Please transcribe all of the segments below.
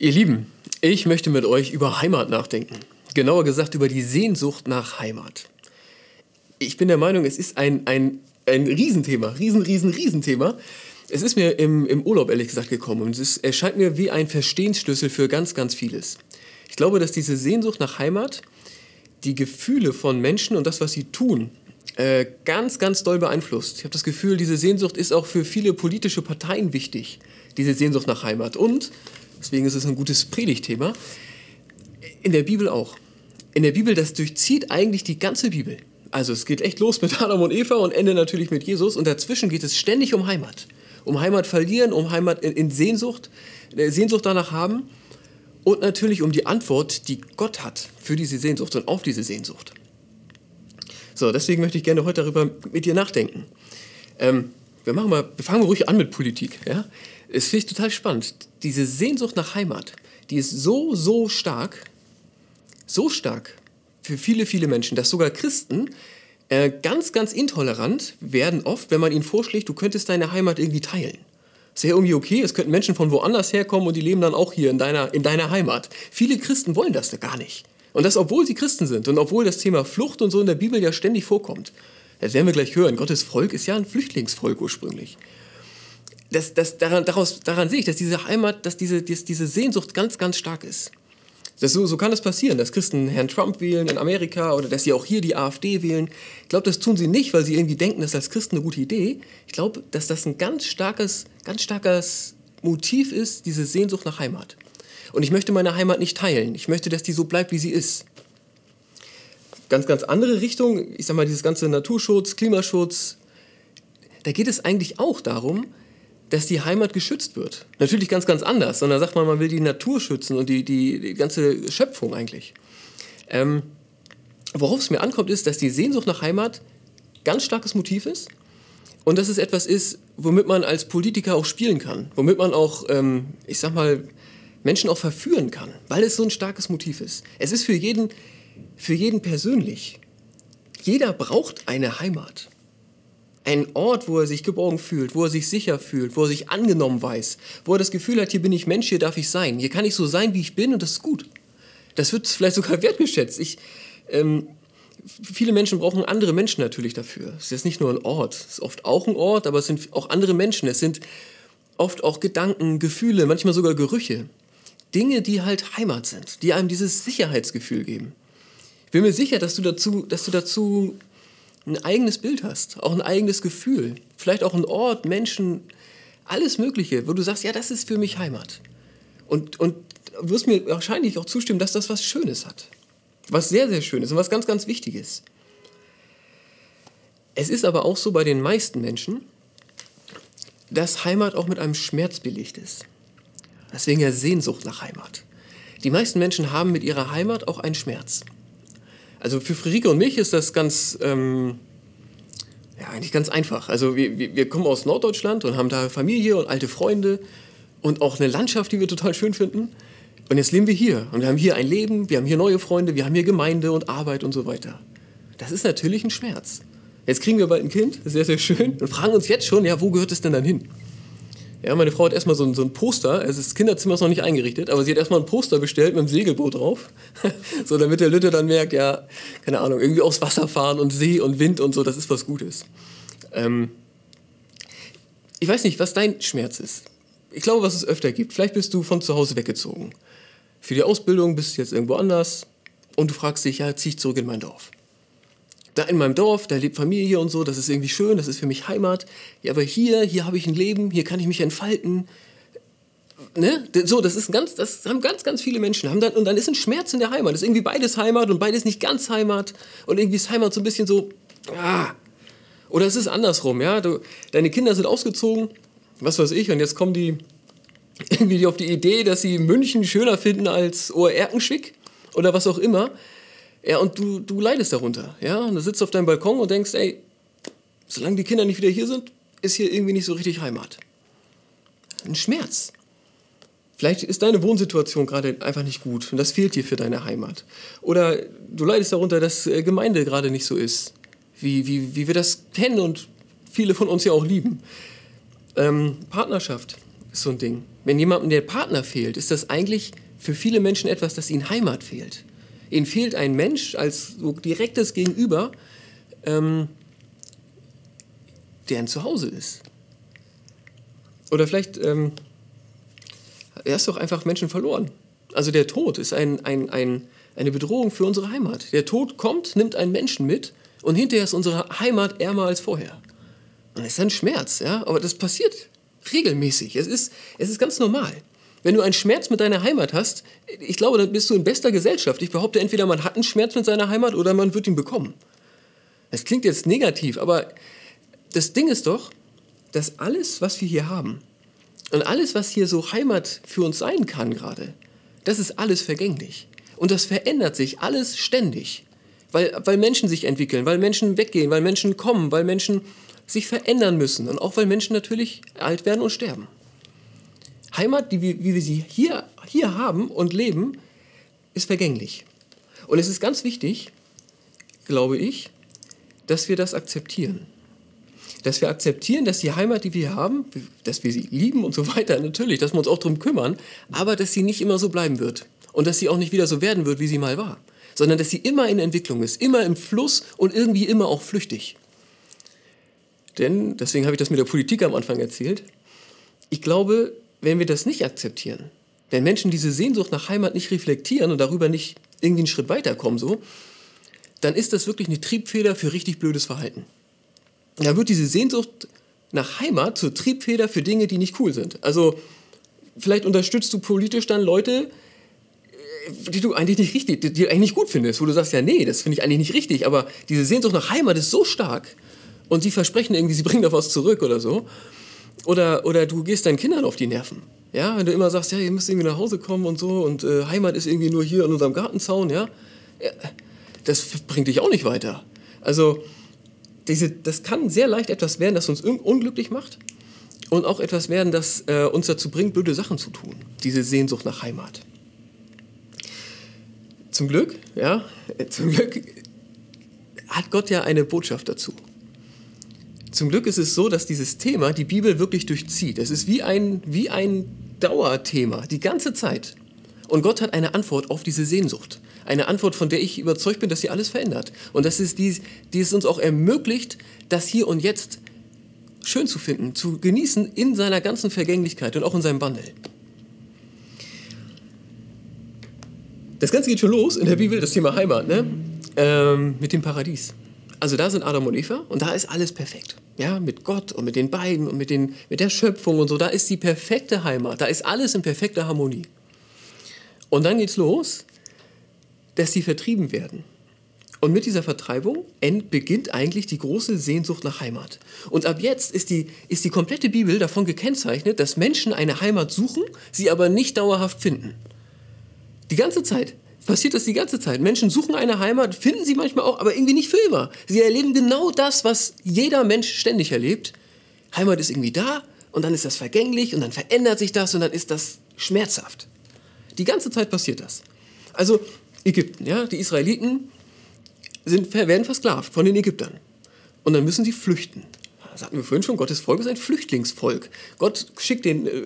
Ihr Lieben, ich möchte mit euch über Heimat nachdenken. Genauer gesagt über die Sehnsucht nach Heimat. Ich bin der Meinung, es ist ein Riesenthema, Riesenthema. Es ist mir im Urlaub ehrlich gesagt gekommen und es erscheint mir wie ein Verstehensschlüssel für ganz vieles. Ich glaube, dass diese Sehnsucht nach Heimat die Gefühle von Menschen und das, was sie tun, ganz doll beeinflusst. Ich habe das Gefühl, diese Sehnsucht ist auch für viele politische Parteien wichtig, diese Sehnsucht nach Heimat. Und deswegen ist es ein gutes Predigtthema. In der Bibel auch. In der Bibel, das durchzieht eigentlich die ganze Bibel. Also es geht echt los mit Adam und Eva und endet natürlich mit Jesus. Und dazwischen geht es ständig um Heimat. Um Heimat verlieren, um Heimat in Sehnsucht, Sehnsucht danach haben. Und natürlich um die Antwort, die Gott hat für diese Sehnsucht und auf diese Sehnsucht. So, deswegen möchte ich gerne heute darüber mit dir nachdenken. Wir fangen ruhig an mit Politik. Ja? Es finde ich total spannend. Diese Sehnsucht nach Heimat, die ist so stark, für viele Menschen, dass sogar Christen ganz intolerant werden oft, wenn man ihnen vorschlägt, du könntest deine Heimat irgendwie teilen. Ist ja irgendwie okay, es könnten Menschen von woanders herkommen und die leben dann auch hier in deiner Heimat. Viele Christen wollen das gar nicht. Und das, obwohl sie Christen sind und obwohl das Thema Flucht und so in der Bibel ja ständig vorkommt. Das werden wir gleich hören. Gottes Volk ist ja ein Flüchtlingsvolk ursprünglich. Daran sehe ich, dass diese Heimat, dass diese Sehnsucht ganz stark ist. So kann das passieren, dass Christen Herrn Trump wählen in Amerika oder dass sie auch hier die AfD wählen. Ich glaube, das tun sie nicht, weil sie irgendwie denken, das ist als Christen eine gute Idee. Ich glaube, dass das ein ganz starkes Motiv ist, diese Sehnsucht nach Heimat. Und ich möchte meine Heimat nicht teilen. Ich möchte, dass die so bleibt, wie sie ist. Ganz andere Richtung, ich sag mal, dieses ganze Naturschutz, Klimaschutz, da geht es eigentlich auch darum, dass die Heimat geschützt wird. Natürlich ganz anders, sondern sagt man, man will die Natur schützen und die ganze Schöpfung eigentlich. Worauf es mir ankommt, ist, dass die Sehnsucht nach Heimat ganz starkes Motiv ist und dass es etwas ist, womit man als Politiker auch spielen kann, womit man auch, ich sag mal, Menschen auch verführen kann, weil es so ein starkes Motiv ist. Es ist für jeden persönlich. Jeder braucht eine Heimat. Ein Ort, wo er sich geborgen fühlt, wo er sich sicher fühlt, wo er sich angenommen weiß, wo er das Gefühl hat, hier bin ich Mensch, hier darf ich sein. Hier kann ich so sein, wie ich bin und das ist gut. Das wird vielleicht sogar wertgeschätzt. Viele Menschen brauchen andere Menschen natürlich dafür. Es ist jetzt nicht nur ein Ort, es ist oft auch ein Ort, aber es sind auch andere Menschen. Es sind oft auch Gedanken, Gefühle, manchmal sogar Gerüche. Dinge, die halt Heimat sind, die einem dieses Sicherheitsgefühl geben. Ich bin mir sicher, dass du dazu ein eigenes Bild hast, auch ein eigenes Gefühl, vielleicht auch ein Ort, Menschen, alles Mögliche, wo du sagst, ja, das ist für mich Heimat. Und du wirst mir wahrscheinlich auch zustimmen, dass das was Schönes hat. Was sehr Schönes und was ganz Wichtiges. Es ist aber auch so bei den meisten Menschen, dass Heimat auch mit einem Schmerz belegt ist. Deswegen ja Sehnsucht nach Heimat. Die meisten Menschen haben mit ihrer Heimat auch einen Schmerz. Also für Friederike und mich ist das eigentlich ganz einfach. Also wir kommen aus Norddeutschland und haben da Familie und alte Freunde und auch eine Landschaft, die wir total schön finden. Und jetzt leben wir hier und wir haben hier ein Leben, wir haben hier neue Freunde, wir haben hier Gemeinde und Arbeit und so weiter. Das ist natürlich ein Schmerz. Jetzt kriegen wir bald ein Kind, das ist sehr schön, und fragen uns jetzt schon, ja, wo gehört es denn dann hin? Ja, meine Frau hat erstmal so ein Poster, also das Kinderzimmer ist noch nicht eingerichtet, aber sie hat erstmal ein Poster bestellt mit einem Segelboot drauf, so damit der Lütte dann merkt, ja, keine Ahnung, irgendwie aufs Wasser fahren und See und Wind und so, das ist was Gutes. Ich weiß nicht, was dein Schmerz ist. Ich glaube, was es öfter gibt. Vielleicht bist du von zu Hause weggezogen. Für die Ausbildung bist du jetzt irgendwo anders und du fragst dich, ja, zieh ich zurück in mein Dorf. Da in meinem Dorf, da lebt Familie und so, das ist irgendwie schön, das ist für mich Heimat. Ja, aber hier habe ich ein Leben, hier kann ich mich entfalten. Ne? So, das haben ganz viele Menschen. Und dann ist ein Schmerz in der Heimat. Das ist irgendwie beides Heimat und beides nicht ganz Heimat. Und irgendwie ist Heimat so ein bisschen so, ah. Oder es ist andersrum, ja. Deine Kinder sind ausgezogen, was weiß ich, und jetzt kommen die irgendwie auf die Idee, dass sie München schöner finden als Oerkenschwick oder was auch immer. Ja, und du leidest darunter, ja, und du sitzt auf deinem Balkon und denkst, ey, solange die Kinder nicht wieder hier sind, ist hier irgendwie nicht so richtig Heimat. Ein Schmerz. Vielleicht ist deine Wohnsituation gerade einfach nicht gut und das fehlt dir für deine Heimat. Oder du leidest darunter, dass Gemeinde gerade nicht so ist, wie wir das kennen und viele von uns ja auch lieben. Partnerschaft ist so ein Ding. Wenn jemandem der Partner fehlt, ist das eigentlich für viele Menschen etwas, dass ihnen Heimat fehlt. Ihnen fehlt ein Mensch als so direktes Gegenüber, der ein Zuhause ist. Oder vielleicht hast du auch einfach Menschen verloren. Also der Tod ist eine Bedrohung für unsere Heimat. Der Tod kommt, nimmt einen Menschen mit und hinterher ist unsere Heimat ärmer als vorher. Und das ist ein Schmerz, ja? Aber das passiert regelmäßig. Es ist ganz normal. Wenn du einen Schmerz mit deiner Heimat hast, ich glaube, dann bist du in bester Gesellschaft. Ich behaupte, entweder man hat einen Schmerz mit seiner Heimat oder man wird ihn bekommen. Das klingt jetzt negativ, aber das Ding ist doch, dass alles, was wir hier haben und alles, was hier so Heimat für uns sein kann gerade, das ist alles vergänglich. Und das verändert sich alles ständig, weil Menschen sich entwickeln, weil Menschen weggehen, weil Menschen kommen, weil Menschen sich verändern müssen und auch weil Menschen natürlich alt werden und sterben. Heimat, wie wir sie hier haben und leben, ist vergänglich. Und es ist ganz wichtig, glaube ich, dass wir das akzeptieren. Dass wir akzeptieren, dass die Heimat, die wir haben, dass wir sie lieben und so weiter, natürlich, dass wir uns auch darum kümmern, aber dass sie nicht immer so bleiben wird und dass sie auch nicht wieder so werden wird, wie sie mal war, sondern dass sie immer in Entwicklung ist, immer im Fluss und irgendwie immer auch flüchtig. Denn, deswegen habe ich das mit der Politik am Anfang erzählt, ich glaube, wenn wir das nicht akzeptieren, wenn Menschen diese Sehnsucht nach Heimat nicht reflektieren und darüber nicht irgendwie einen Schritt weiterkommen, so, dann ist das wirklich eine Triebfeder für richtig blödes Verhalten. Da wird diese Sehnsucht nach Heimat zur Triebfeder für Dinge, die nicht cool sind. Also vielleicht unterstützt du politisch dann Leute, die du eigentlich nicht richtig, die du eigentlich nicht gut findest, wo du sagst, ja nee, das finde ich eigentlich nicht richtig, aber diese Sehnsucht nach Heimat ist so stark und sie versprechen irgendwie, sie bringen doch was zurück oder so. Oder du gehst deinen Kindern auf die Nerven. Ja, wenn du immer sagst, ja, ihr müsst irgendwie nach Hause kommen und so und Heimat ist irgendwie nur hier in unserem Gartenzaun, ja. Ja, das bringt dich auch nicht weiter. Also das kann sehr leicht etwas werden, das uns unglücklich macht und auch etwas werden, das uns dazu bringt, blöde Sachen zu tun. Diese Sehnsucht nach Heimat. Zum Glück, ja, zum Glück hat Gott ja eine Botschaft dazu. Zum Glück ist es so, dass dieses Thema die Bibel wirklich durchzieht. Es ist wie ein Dauerthema, die ganze Zeit. Und Gott hat eine Antwort auf diese Sehnsucht. Eine Antwort, von der ich überzeugt bin, dass sie alles verändert. Und dass es uns auch ermöglicht, das Hier und Jetzt schön zu finden, zu genießen in seiner ganzen Vergänglichkeit und auch in seinem Wandel. Das Ganze geht schon los in der Bibel, das Thema Heimat, ne? Mit dem Paradies. Also da sind Adam und Eva und da ist alles perfekt. Ja, mit Gott und mit den beiden und mit der Schöpfung und so. Da ist die perfekte Heimat. Da ist alles in perfekter Harmonie. Und dann geht's los, dass sie vertrieben werden. Und mit dieser Vertreibung beginnt eigentlich die große Sehnsucht nach Heimat. Und ab jetzt ist die komplette Bibel davon gekennzeichnet, dass Menschen eine Heimat suchen, sie aber nicht dauerhaft finden. Die ganze Zeit. Passiert das die ganze Zeit. Menschen suchen eine Heimat, finden sie manchmal auch, aber irgendwie nicht für immer. Sie erleben genau das, was jeder Mensch ständig erlebt. Heimat ist irgendwie da und dann ist das vergänglich und dann verändert sich das und dann ist das schmerzhaft. Die ganze Zeit passiert das. Also Ägypten, ja, die Israeliten werden versklavt von den Ägyptern. Und dann müssen sie flüchten. Das hatten wir vorhin schon, Gottes Volk ist ein Flüchtlingsvolk. Gott schickt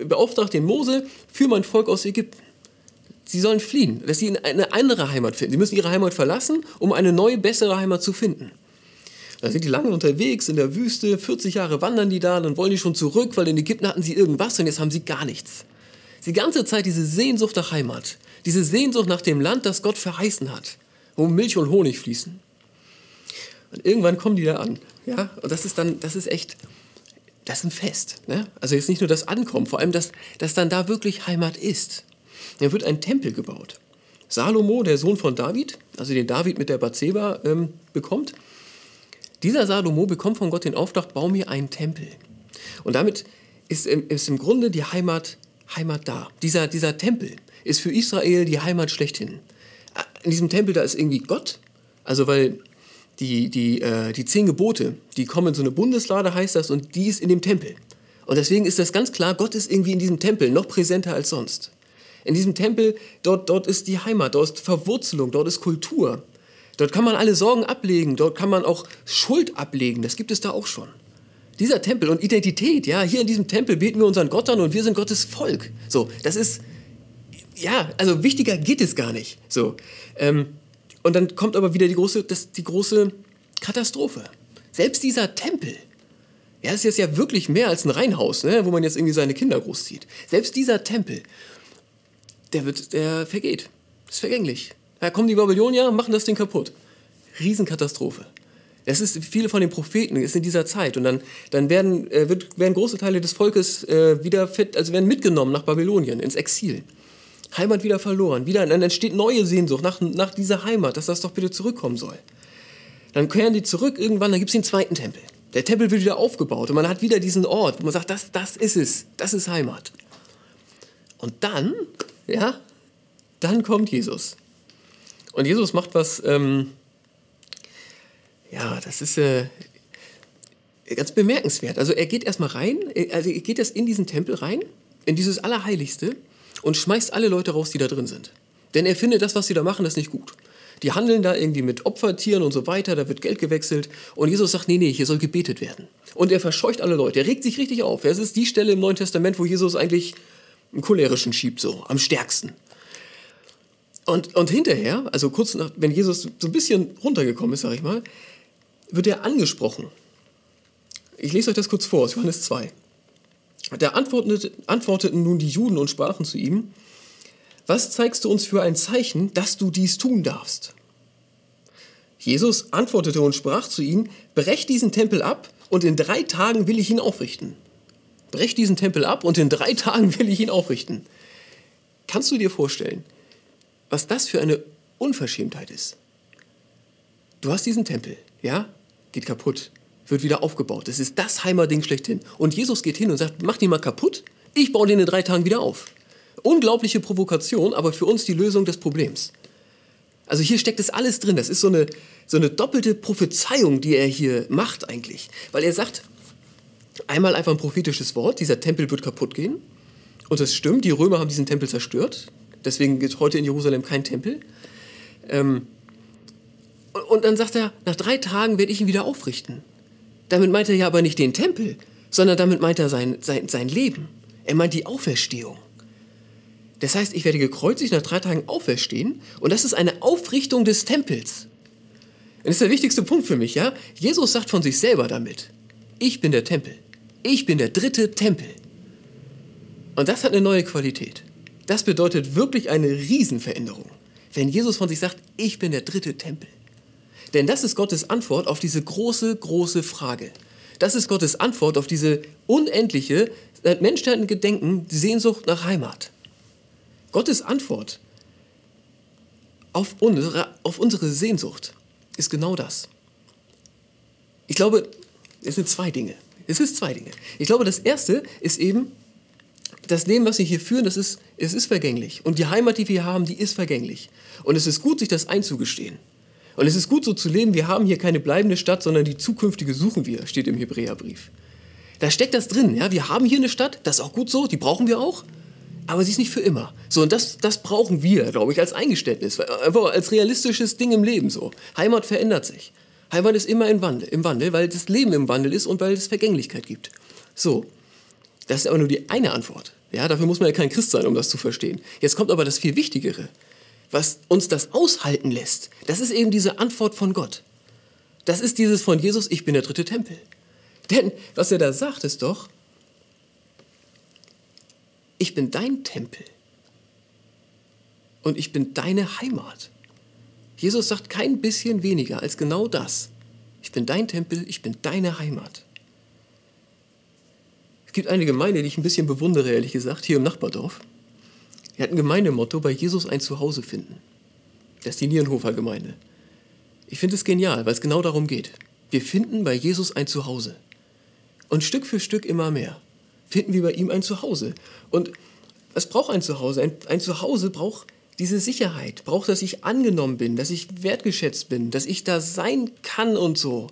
beauftragt den Mose für mein Volk aus Ägypten. Sie sollen fliehen, dass sie eine andere Heimat finden. Sie müssen ihre Heimat verlassen, um eine neue, bessere Heimat zu finden. Da sind die lange unterwegs in der Wüste, 40 Jahre wandern die da, dann wollen die schon zurück, weil in Ägypten hatten sie irgendwas und jetzt haben sie gar nichts. Die ganze Zeit diese Sehnsucht nach Heimat, diese Sehnsucht nach dem Land, das Gott verheißen hat, wo Milch und Honig fließen. Und irgendwann kommen die da an. Ja? Und das ist ein Fest. Ne? Also jetzt nicht nur das Ankommen, vor allem, dass dann da wirklich Heimat ist. Da wird ein Tempel gebaut. Salomo, der Sohn von David, also den David mit der Bathseba bekommt, dieser Salomo bekommt von Gott den Auftrag, bau mir einen Tempel. Und damit ist im Grunde die Heimat da. Dieser Tempel ist für Israel die Heimat schlechthin. In diesem Tempel, da ist irgendwie Gott, also weil die 10 Gebote, die kommen in so eine Bundeslade, heißt das, und die ist in dem Tempel. Und deswegen ist das ganz klar, Gott ist irgendwie in diesem Tempel noch präsenter als sonst. In diesem Tempel, dort ist die Heimat, dort ist Verwurzelung, dort ist Kultur. Dort kann man alle Sorgen ablegen, dort kann man auch Schuld ablegen, das gibt es da auch schon. dieser Tempel und Identität, ja, hier in diesem Tempel beten wir unseren Gott an und wir sind Gottes Volk. So, das ist, ja, also wichtiger geht es gar nicht. So, und dann kommt aber wieder die große Katastrophe. Selbst dieser Tempel, ja, ist jetzt ja wirklich mehr als ein Reihenhaus, ne, wo man jetzt irgendwie seine Kinder großzieht. Selbst dieser Tempel, der vergeht. Ist vergänglich. Da kommen die Babylonier, machen das Ding kaputt. Riesenkatastrophe. Das ist viele von den Propheten, ist in dieser Zeit. Und dann werden große Teile des Volkes werden mitgenommen nach Babylonien, ins Exil. Heimat wieder verloren. Dann entsteht neue Sehnsucht nach dieser Heimat, dass das doch bitte zurückkommen soll. Dann kehren die zurück irgendwann, dann gibt es den zweiten Tempel. Der Tempel wird wieder aufgebaut und man hat wieder diesen Ort, wo man sagt, das ist es, das ist Heimat. Und dann, ja, dann kommt Jesus. Und Jesus macht was, ja, das ist ganz bemerkenswert. Also er geht erstmal rein, in diesen Tempel rein, in dieses Allerheiligste und schmeißt alle Leute raus, die da drin sind. Denn er findet, das, was sie da machen, ist nicht gut. Die handeln da irgendwie mit Opfertieren und so weiter, da wird Geld gewechselt. Und Jesus sagt, nee, hier soll gebetet werden. Und er verscheucht alle Leute, er regt sich richtig auf. Das ist die Stelle im Neuen Testament, wo Jesus eigentlich einen cholerischen schiebt, so am stärksten. Und hinterher, also kurz nach, wenn Jesus so ein bisschen runtergekommen ist, sag ich mal, wird er angesprochen. Ich lese euch das kurz vor, aus Johannes 2. Da antworteten nun die Juden und sprachen zu ihm, was zeigst du uns für ein Zeichen, dass du dies tun darfst? Jesus antwortete und sprach zu ihnen, brech diesen Tempel ab und in 3 Tagen will ich ihn aufrichten. Brech diesen Tempel ab und in 3 Tagen will ich ihn aufrichten. Kannst du dir vorstellen, was das für eine Unverschämtheit ist? Du hast diesen Tempel, ja, geht kaputt, wird wieder aufgebaut. Das ist das Heimatding schlechthin. Und Jesus geht hin und sagt, mach den mal kaputt, ich baue den in 3 Tagen wieder auf. Unglaubliche Provokation, aber für uns die Lösung des Problems. Also hier steckt das alles drin. Das ist so eine doppelte Prophezeiung, die er hier macht eigentlich. Weil er sagt, einmal einfach ein prophetisches Wort, dieser Tempel wird kaputt gehen. Und das stimmt, die Römer haben diesen Tempel zerstört. Deswegen gibt es heute in Jerusalem kein Tempel. Und dann sagt er, nach 3 Tagen werde ich ihn wieder aufrichten. Damit meint er ja aber nicht den Tempel, sondern damit meint er sein Leben. Er meint die Auferstehung. Das heißt, ich werde gekreuzigt, nach 3 Tagen auferstehen. Und das ist eine Aufrichtung des Tempels. Und das ist der wichtigste Punkt für mich, ja? Jesus sagt von sich selber damit, ich bin der Tempel. Ich bin der dritte Tempel. Und das hat eine neue Qualität. Das bedeutet wirklich eine Riesenveränderung. Wenn Jesus von sich sagt, ich bin der dritte Tempel. Denn das ist Gottes Antwort auf diese große, große Frage. Das ist Gottes Antwort auf diese unendliche, seit Menschenhand Gedenken, Sehnsucht nach Heimat. Gottes Antwort auf unsere Sehnsucht ist genau das. Ich glaube, es sind 2 Dinge. Es ist 2 Dinge. Ich glaube, das erste ist eben, das Leben, was wir hier führen, es ist vergänglich. Und die Heimat, die wir haben, die ist vergänglich. Und es ist gut, sich das einzugestehen. Und es ist gut, so zu leben, wir haben hier keine bleibende Stadt, sondern die zukünftige suchen wir, steht im Hebräerbrief. Da steckt das drin. Ja? Wir haben hier eine Stadt, das ist auch gut so, die brauchen wir auch. Aber sie ist nicht für immer. So, und das brauchen wir, glaube ich, als Eingeständnis, einfach als realistisches Ding im Leben. So. Heimat verändert sich. Heimat ist immer im Wandel, weil das Leben im Wandel ist und weil es Vergänglichkeit gibt. So, das ist aber nur die eine Antwort. Ja, dafür muss man ja kein Christ sein, um das zu verstehen. Jetzt kommt aber das viel Wichtigere, was uns das aushalten lässt. Das ist eben diese Antwort von Gott. Das ist dieses von Jesus, ich bin der dritte Tempel. Denn was er da sagt, ist doch, ich bin dein Tempel und ich bin deine Heimat. Jesus sagt kein bisschen weniger als genau das. Ich bin dein Tempel, ich bin deine Heimat. Es gibt eine Gemeinde, die ich ein bisschen bewundere, ehrlich gesagt, hier im Nachbardorf. Die hat ein Gemeindemotto, bei Jesus ein Zuhause finden. Das ist die Nierenhofer Gemeinde. Ich finde es genial, weil es genau darum geht. Wir finden bei Jesus ein Zuhause. Und Stück für Stück immer mehr finden wir bei ihm ein Zuhause. Und was braucht ein Zuhause? Ein Zuhause braucht diese Sicherheit, braucht, dass ich angenommen bin, dass ich wertgeschätzt bin, dass ich da sein kann und so.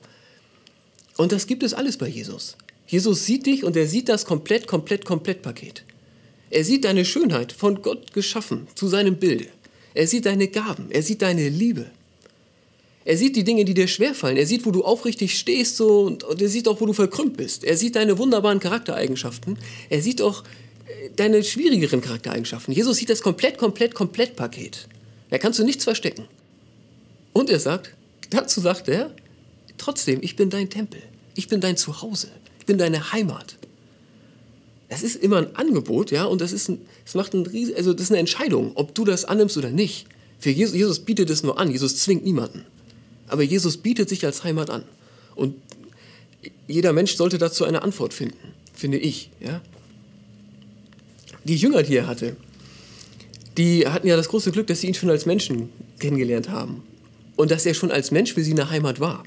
Und das gibt es alles bei Jesus. Jesus sieht dich und er sieht das komplett Paket. Er sieht deine Schönheit, von Gott geschaffen, zu seinem Bilde. Er sieht deine Gaben, er sieht deine Liebe. Er sieht die Dinge, die dir schwerfallen. Er sieht, wo du aufrichtig stehst so, und er sieht auch, wo du verkrümmt bist. Er sieht deine wunderbaren Charaktereigenschaften. Er sieht auch deine schwierigeren Charaktereigenschaften. Jesus sieht das komplett Paket. Da kannst du nichts verstecken. Und er sagt, dazu sagt er, trotzdem, ich bin dein Tempel. Ich bin dein Zuhause. Ich bin deine Heimat. Das ist immer ein Angebot, ja, und das ist eine Entscheidung, ob du das annimmst oder nicht. Für Jesus, Jesus bietet es nur an, Jesus zwingt niemanden. Aber Jesus bietet sich als Heimat an. Und jeder Mensch sollte dazu eine Antwort finden, finde ich. Ja? Die Jünger, die er hatte, die hatten ja das große Glück, dass sie ihn schon als Menschen kennengelernt haben. Und dass er schon als Mensch für sie eine Heimat war.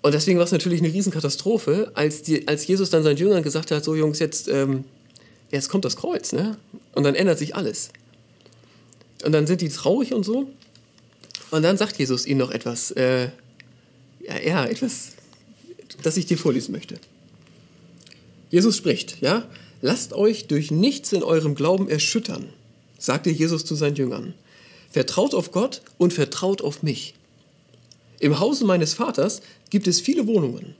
Und deswegen war es natürlich eine Riesenkatastrophe, als Jesus dann seinen Jüngern gesagt hat, so Jungs, jetzt kommt das Kreuz, ne? Und dann ändert sich alles. Und dann sind die traurig und so. Und dann sagt Jesus ihnen noch etwas, etwas, das ich dir vorlesen möchte. Jesus spricht, ja, lasst euch durch nichts in eurem Glauben erschüttern, sagte Jesus zu seinen Jüngern. Vertraut auf Gott und vertraut auf mich. Im Hause meines Vaters gibt es viele Wohnungen.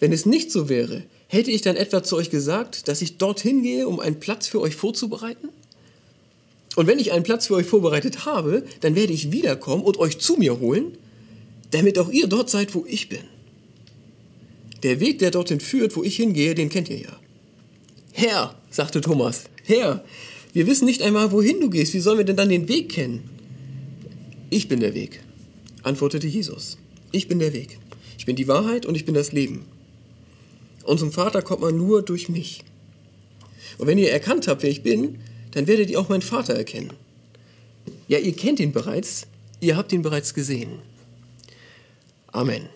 Wenn es nicht so wäre, hätte ich dann etwa zu euch gesagt, dass ich dorthin gehe, um einen Platz für euch vorzubereiten? Und wenn ich einen Platz für euch vorbereitet habe, dann werde ich wiederkommen und euch zu mir holen, damit auch ihr dort seid, wo ich bin. Der Weg, der dorthin führt, wo ich hingehe, den kennt ihr ja. Herr, sagte Thomas, Herr, wir wissen nicht einmal, wohin du gehst, wie sollen wir denn dann den Weg kennen? Ich bin der Weg, antwortete Jesus. Ich bin der Weg. Ich bin die Wahrheit und ich bin das Leben. Und zum Vater kommt man nur durch mich. Und wenn ihr erkannt habt, wer ich bin, dann werdet ihr auch meinen Vater erkennen. Ja, ihr kennt ihn bereits, ihr habt ihn bereits gesehen. Amen.